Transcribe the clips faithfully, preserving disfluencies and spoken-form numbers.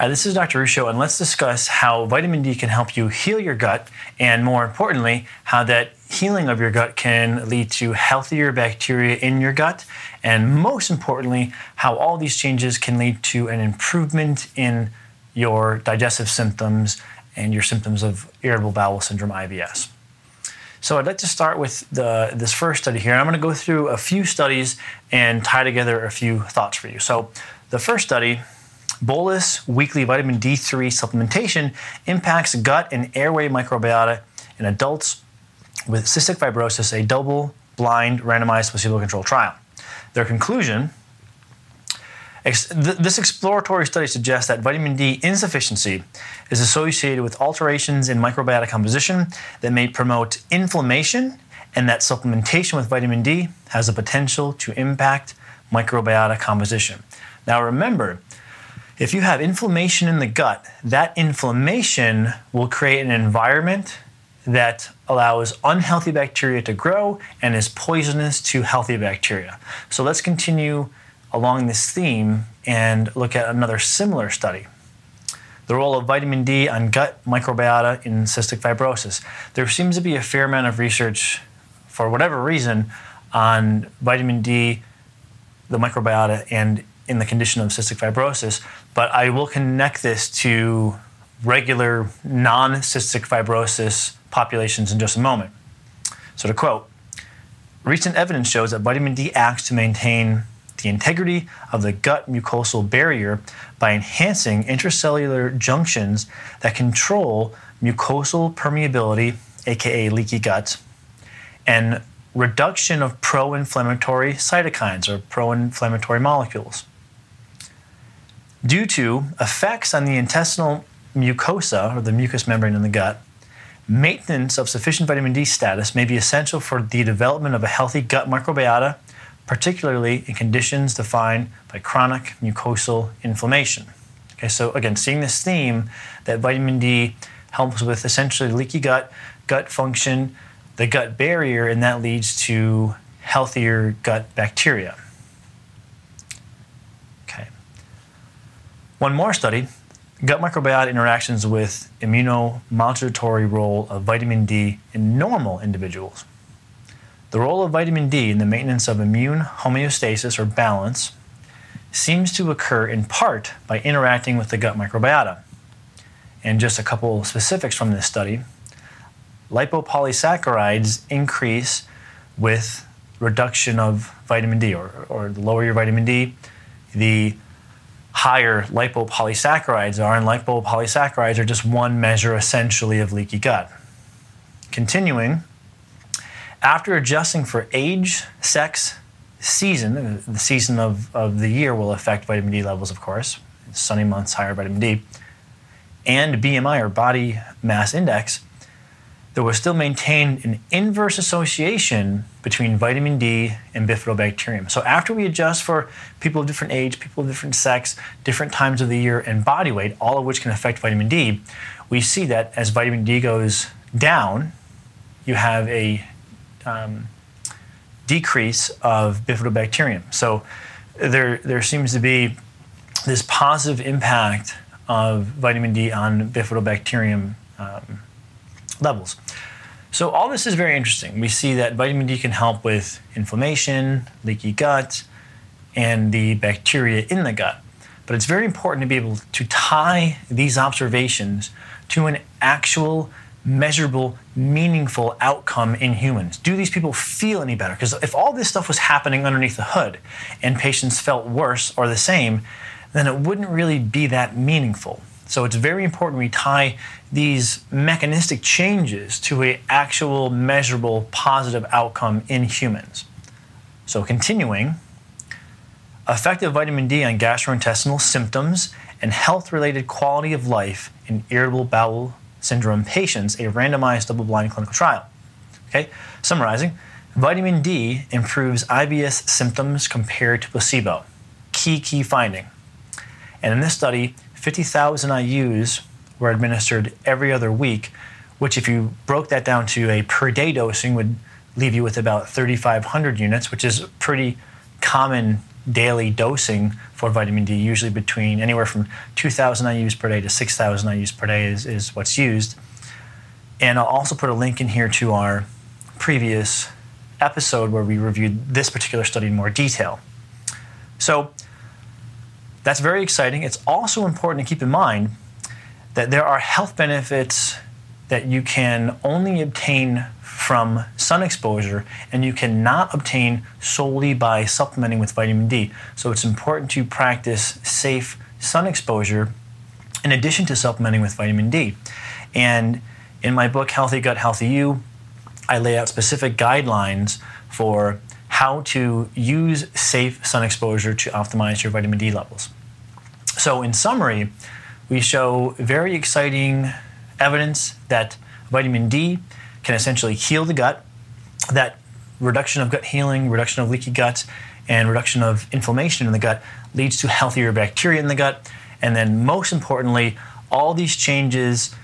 Hi, this is Doctor Ruscio, and let's discuss how vitamin D can help you heal your gut, and more importantly, how that healing of your gut can lead to healthier bacteria in your gut, and most importantly, how all these changes can lead to an improvement in your digestive symptoms and your symptoms of irritable bowel syndrome, I B S. So I'd like to start with the, this first study here. I'm going to go through a few studies and tie together a few thoughts for you. So the first study, bolus weekly vitamin D three supplementation impacts gut and airway microbiota in adults with cystic fibrosis, a double-blind randomized placebo-controlled trial. Their conclusion, this exploratory study suggests that vitamin D insufficiency is associated with alterations in microbiota composition that may promote inflammation, and that supplementation with vitamin D has the potential to impact microbiota composition. Now remember, if you have inflammation in the gut, that inflammation will create an environment that allows unhealthy bacteria to grow and is poisonous to healthy bacteria. So let's continue along this theme and look at another similar study. The role of vitamin D on gut microbiota in cystic fibrosis. There seems to be a fair amount of research, for whatever reason, on vitamin D, the microbiota, and in the condition of cystic fibrosis, but I will connect this to regular non-cystic fibrosis populations in just a moment. So to quote, recent evidence shows that vitamin D acts to maintain the integrity of the gut mucosal barrier by enhancing intracellular junctions that control mucosal permeability, aka leaky gut, and reduction of pro-inflammatory cytokines or pro-inflammatory molecules. Due to effects on the intestinal mucosa, or the mucous membrane in the gut, maintenance of sufficient vitamin D status may be essential for the development of a healthy gut microbiota, particularly in conditions defined by chronic mucosal inflammation. Okay, so again, seeing this theme that vitamin D helps with essentially leaky gut, gut function, the gut barrier, and that leads to healthier gut bacteria. One more study, gut microbiota interactions with immunomodulatory role of vitamin D in normal individuals. The role of vitamin D in the maintenance of immune homeostasis or balance seems to occur in part by interacting with the gut microbiota. And just a couple specifics from this study, lipopolysaccharides increase with reduction of vitamin D, or, or the lower your vitamin D, the higher lipopolysaccharides are, and lipopolysaccharides are just one measure essentially of leaky gut. Continuing, after adjusting for age, sex, season, the season of, of the year will affect vitamin D levels, of course, sunny months, higher vitamin D, and B M I or body mass index, there was still maintained an inverse association between vitamin D and bifidobacterium. So after we adjust for people of different age, people of different sex, different times of the year, and body weight, all of which can affect vitamin D, we see that as vitamin D goes down, you have a um, decrease of bifidobacterium. So there, there seems to be this positive impact of vitamin D on bifidobacterium um, levels. So all this is very interesting. We see that vitamin D can help with inflammation, leaky gut, and the bacteria in the gut. But it's very important to be able to tie these observations to an actual, measurable, meaningful outcome in humans. Do these people feel any better? Because if all this stuff was happening underneath the hood and patients felt worse or the same, then it wouldn't really be that meaningful. So it's very important we tie these mechanistic changes to an actual measurable positive outcome in humans. So continuing, effective vitamin D on gastrointestinal symptoms and health-related quality of life in irritable bowel syndrome patients, a randomized double-blind clinical trial. Okay, summarizing, vitamin D improves I B S symptoms compared to placebo. Key, key finding. And in this study, fifty thousand I U's were administered every other week, which if you broke that down to a per day dosing would leave you with about thirty-five hundred units, which is pretty common daily dosing for vitamin D, usually between anywhere from two thousand I U's per day to six thousand I U's per day is, is what's used. And I'll also put a link in here to our previous episode where we reviewed this particular study in more detail. So that's very exciting. It's also important to keep in mind that there are health benefits that you can only obtain from sun exposure and you cannot obtain solely by supplementing with vitamin D. So it's important to practice safe sun exposure in addition to supplementing with vitamin D. And in my book, Healthy Gut, Healthy You, I lay out specific guidelines for how to use safe sun exposure to optimize your vitamin D levels. So in summary, we show very exciting evidence that vitamin D can essentially heal the gut, that reduction of gut healing, reduction of leaky gut, and reduction of inflammation in the gut leads to healthier bacteria in the gut. And then most importantly, all these changes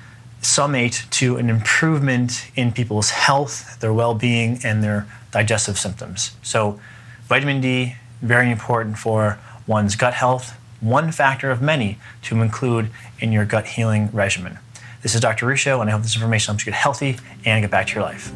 summate to an improvement in people's health, their well-being, and their digestive symptoms. So vitamin D, very important for one's gut health, one factor of many to include in your gut healing regimen. This is Doctor Ruscio, and I hope this information helps you get healthy and get back to your life.